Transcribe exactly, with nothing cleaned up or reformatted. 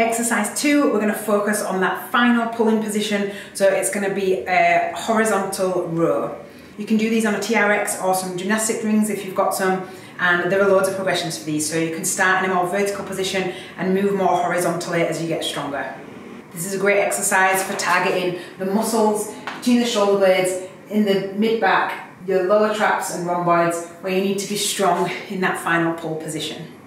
Exercise two, we're going to focus on that final pulling position, so it's going to be a horizontal row. You can do these on a T R X or some gymnastic rings if you've got some, and there are loads of progressions for these, so you can start in a more vertical position and move more horizontally as you get stronger. This is a great exercise for targeting the muscles between the shoulder blades, in the mid-back, your lower traps and rhomboids, where you need to be strong in that final pull position.